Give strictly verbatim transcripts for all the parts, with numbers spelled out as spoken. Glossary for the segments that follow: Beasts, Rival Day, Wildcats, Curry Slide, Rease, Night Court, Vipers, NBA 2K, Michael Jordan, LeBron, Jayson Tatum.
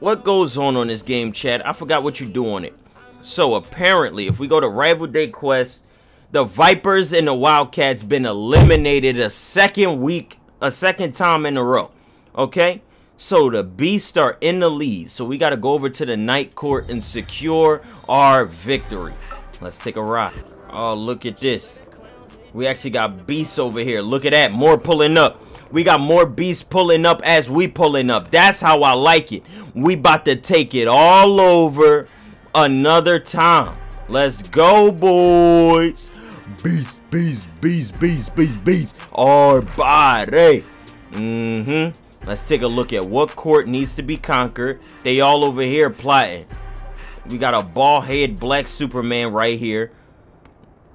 what goes on on this game, chat? I forgot what you do on it. So apparently, if we go to Rival Day quest, the Vipers and the Wildcats been eliminated a second week, a second time in a row. Okay, so the Beasts are in the lead. So we got to go over to the Night Court and secure our victory. Let's take a ride. Oh, look at this. We actually got Beasts over here. Look at that. More pulling up. We got more Beasts pulling up as we pulling up. That's how I like it. We about to take it all over another time. Let's go, boys. Beasts, Beasts, Beasts, Beasts, Beasts, Beasts. Our body. Mm-hmm. Let's take a look at what court needs to be conquered. They all over here plotting. We got a bald head black Superman right here.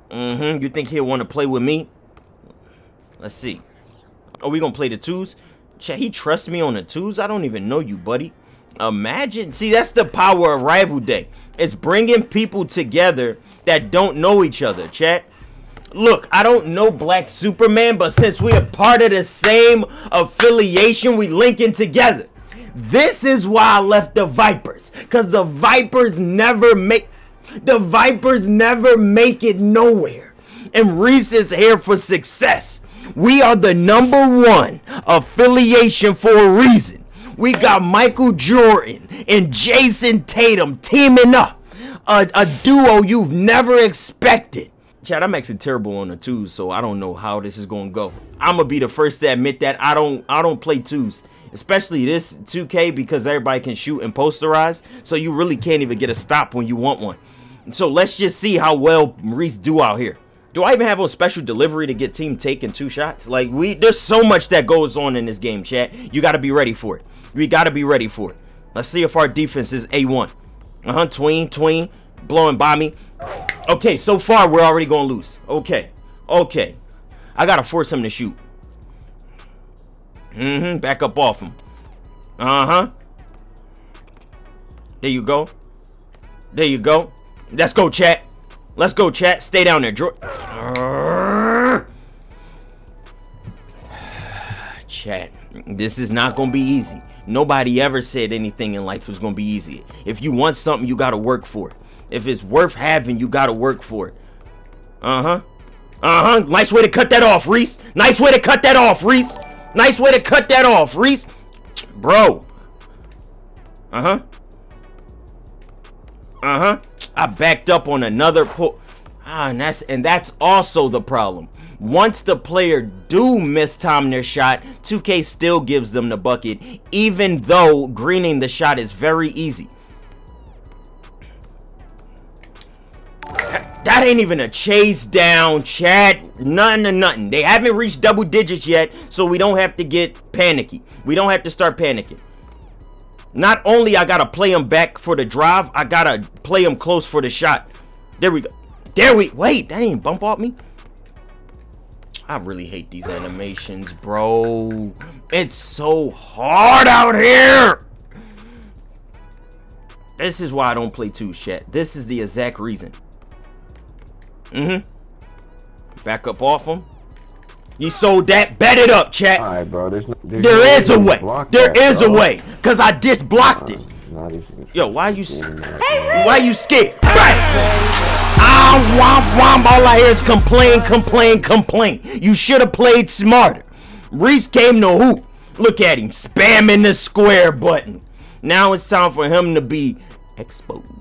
Mm-hmm. You think he'll want to play with me? Let's see. Are we gonna play the twos? Chat, he trusts me on the twos? I don't even know you, buddy. Imagine. See, that's the power of Rival Day. It's bringing people together that don't know each other, chat. Look, I don't know Black Superman, but since we are part of the same affiliation, we linking together. This is why I left the Vipers, because the Vipers never make the Vipers never make it nowhere. And Reese is here for success. We are the number one affiliation for a reason. We got Michael Jordan and Jayson Tatum teaming up. A, a duo you've never expected. Chad, I'm actually terrible on the twos, so I don't know how this is going to go. I'm going to be the first to admit that I don't, I don't play twos. Especially this two K, because everybody can shoot and posterize. So you really can't even get a stop when you want one. So let's just see how well Reese do out here. Do I even have a special delivery to get team taking two shots? Like, we, there's so much that goes on in this game, chat. You got to be ready for it. We got to be ready for it. Let's see if our defense is A one. Uh-huh, tween, tween, blowing by me. Okay, so far, we're already going to lose. Okay, okay. I got to force him to shoot. Mm-hmm, back up off him. Uh-huh. There you go. There you go. Let's go, chat. Let's go, chat. Stay down there, Jordan. Uh, chat, this is not going to be easy. Nobody ever said anything in life was going to be easy. If you want something, you got to work for it. If it's worth having, you got to work for it. Uh-huh. Uh-huh. Nice way to cut that off, Reese. Nice way to cut that off, Reese. Nice way to cut that off, Reese. Bro. Uh-huh. Uh-huh. I backed up on another pull. Ah, and that's and that's also the problem. Once the player do miss time their shot, two K still gives them the bucket, even though greening the shot is very easy. That ain't even a chase down, chat. Nothing to nothing. They haven't reached double digits yet, so we don't have to get panicky. We don't have to start panicking. Not only I gotta play him back for the drive, I gotta play him close for the shot. There we go. There we wait. That didn't bump off me. I really hate these animations, bro. It's so hard out here. This is why I don't play two chat. This is the exact reason. Mm-hmm. Back up off him. You sold that. Bet it up, chat. All right, bro. There's no, there's there no is a way. There that, is bro. a way. Because I just blocked it. Uh, Yo, why are you why are you scared? Right. Ah, womp, womp. All I hear is complain, complain, complain. You should have played smarter. Reese came to hoop. Look at him spamming the square button. Now it's time for him to be exposed.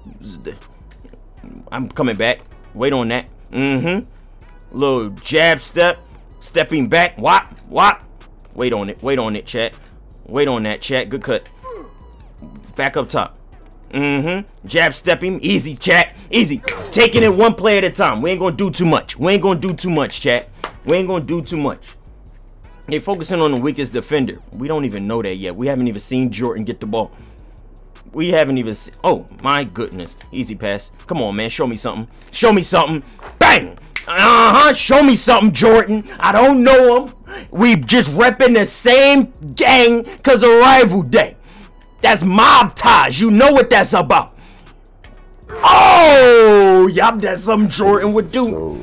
I'm coming back. Wait on that. Mm-hmm. Little jab step. Stepping back, whop, whop. Wait on it, wait on it, chat. Wait on that, chat. Good cut. Back up top. Mm-hmm. Jab stepping, easy, chat. Easy. Taking it one play at a time. We ain't gonna do too much. We ain't gonna do too much, chat. We ain't gonna do too much. They're focusing on the weakest defender. We don't even know that yet. We haven't even seen Jordan get the ball. We haven't even seen. Oh my goodness. Easy pass. Come on, man. Show me something. Show me something. Bang! Uh-huh, show me something, Jordan. I don't know him. We just repping the same gang because of Rival Day. That's mob ties. You know what that's about. Oh, yup, that's something Jordan would do.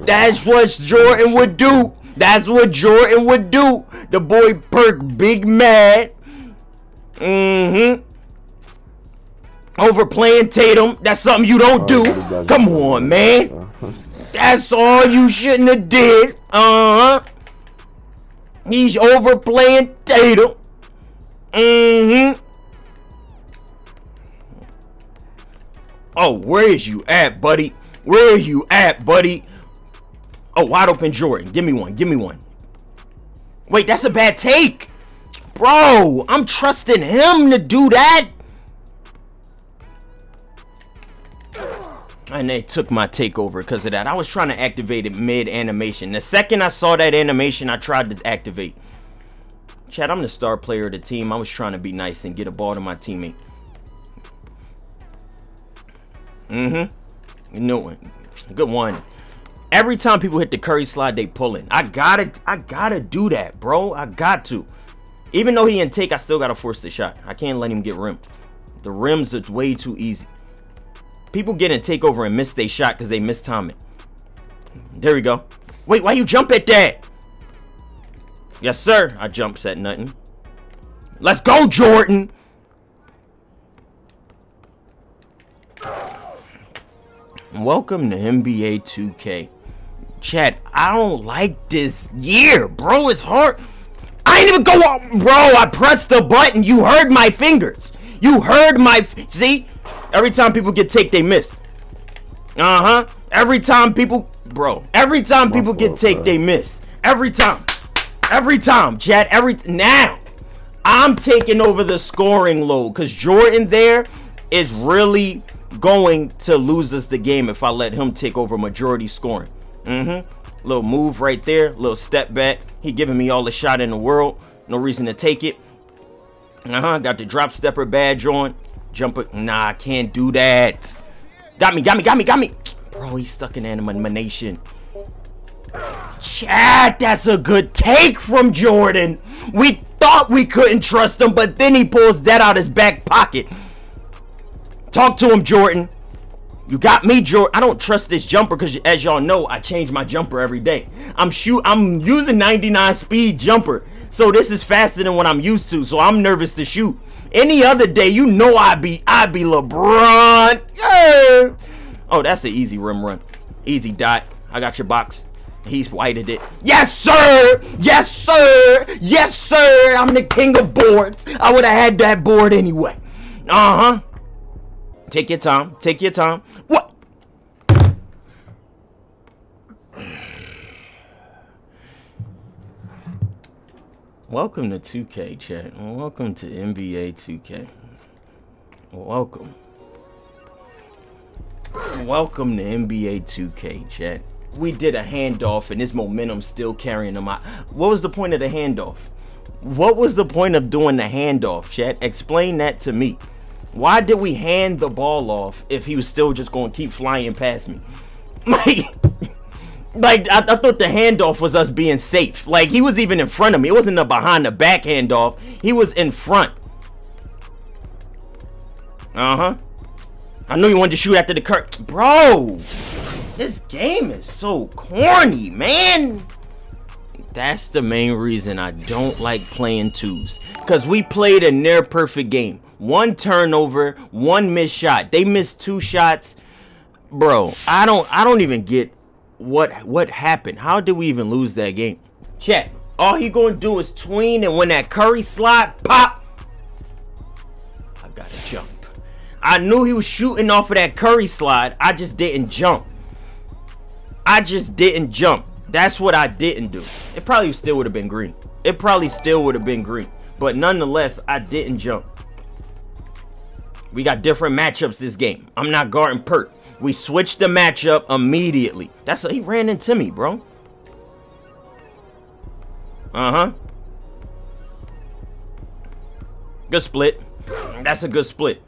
That's what Jordan would do. That's what Jordan would do. The boy Perk big mad. Mm-hmm. Overplaying Tatum. That's something you don't do. Come on, man. That's all you shouldn't have did. Uh-huh. He's overplaying Tatum. Mm-hmm. Oh, where is you at, buddy? Where are you at, buddy? Oh, wide open Jordan. Give me one. Give me one. Wait, that's a bad take. Bro, I'm trusting him to do that. And they took my takeover because of that. I was trying to activate it mid-animation. The second I saw that animation, I tried to activate. Chad, I'm the star player of the team. I was trying to be nice and get a ball to my teammate. Mm-hmm. New one. Good one. Every time people hit the Curry slide, they pulling. I gotta, I gotta do that, bro. I got to. Even though he didn't take, I still gotta force the shot. I can't let him get rimmed. The rims are way too easy. People get in takeover and miss their shot because they mistime it. There we go. Wait, why you jump at that? Yes, sir. I jumps at nothing. Let's go, Jordan. Welcome to N B A two K. Chat, I don't like this year, bro. It's hard. I ain't even go on, bro. I pressed the button. You heard my fingers. You heard my f see. Every time people get take, they miss. Uh huh. Every time people, bro. Every time people get take, they miss. Every time. Every time, chat. Every now, I'm taking over the scoring load because Jordan there is really going to lose us the game if I let him take over majority scoring. Mm-hmm. Little move right there, little step back. He giving me all the shot in the world. No reason to take it. Uh-huh. Got the drop stepper badge on. Jumper. Nah, I can't do that. Got me, got me, got me, got me. Bro, he's stuck in animation. Chat, that's a good take from Jordan. We thought we couldn't trust him, but then he pulls that out his back pocket. Talk to him, Jordan. You got me, Jordan. I don't trust this jumper because, as y'all know, I change my jumper every day. I'm shoot. I'm using ninety-nine speed jumper, so this is faster than what I'm used to. So I'm nervous to shoot. Any other day, you know, I be, I be LeBron. Yeah. Oh, that's an easy rim run, easy dot. I got your box. He's whited it. Yes, sir. Yes, sir. Yes, sir. I'm the king of boards. I would have had that board anyway. Uh huh. Take your time. Take your time. What? Welcome to two K, chat. Welcome to N B A two K. Welcome. Welcome to N B A two K, chat. We did a handoff, and this momentum's still carrying them out. What was the point of the handoff? What was the point of doing the handoff, chat? Explain that to me. Why did we hand the ball off if he was still just going to keep flying past me? Like, like I, I thought the handoff was us being safe. Like, he was even in front of me. It wasn't a behind the back handoff. He was in front. Uh-huh. I knew you wanted to shoot after the Curry. Bro, this game is so corny, man. That's the main reason I don't like playing twos. Because we played a near perfect game. One turnover, one missed shot. They missed two shots. Bro, I don't I don't even get what what happened. How did we even lose that game? Chat, all he gonna do is tween, and when that Curry slide pop, I gotta jump. I knew he was shooting off of that Curry slide. I just didn't jump. I just didn't jump. That's what I didn't do. It probably still would have been green. It probably still would have been green. But nonetheless, I didn't jump. We got different matchups this game. I'm not guarding Perk. We switched the matchup immediately. That's how he ran into me, bro. Uh-huh. Good split. That's a good split.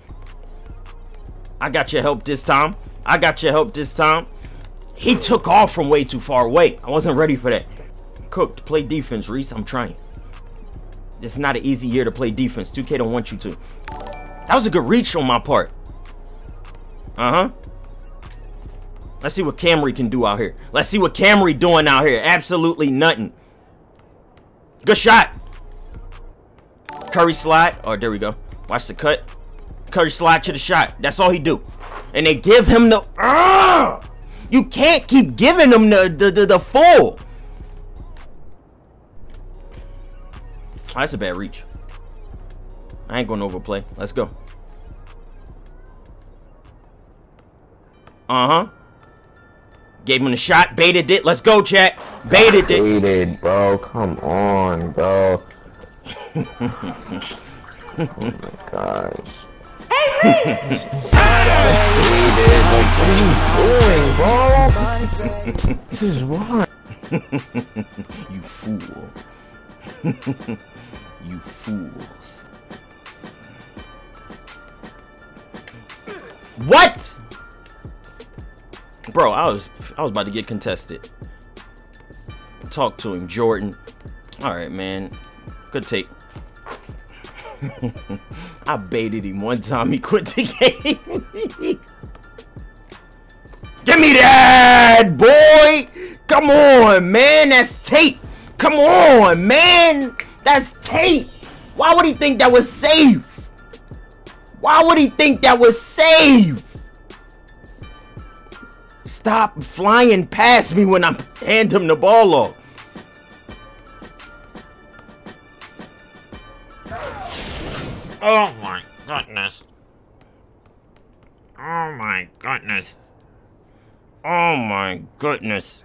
I got your help this time. I got your help this time. He took off from way too far away. I wasn't ready for that. Cooked. Play defense, Reese. I'm trying. This is not an easy year to play defense. two K don't want you to. That was a good reach on my part. Uh-huh. Let's see what Camry can do out here. Let's see what Camry doing out here. Absolutely nothing. Good shot. Curry slide. Oh, there we go. Watch the cut. Curry slide to the shot. That's all he do. And they give him the... Uh, you can't keep giving him the, the, the, the full. Oh, that's a bad reach. I ain't going to overplay. Let's go. Uh-huh. Gave him the shot. Baited it. Let's go, chat. Baited it. Baited, bro. Come on, bro. Oh, my gosh. You fool. You fools. What? Bro, I was I was about to get contested. Talk to him, Jordan. Alright, man. Good take. I baited him one time, he quit the game. Give me that, boy. Come on, man. That's tape. Come on, man. That's tape. Why would he think that was safe? Why would he think that was safe? Stop flying past me when I hand him the ball off. Oh my goodness. Oh my goodness. Oh my goodness.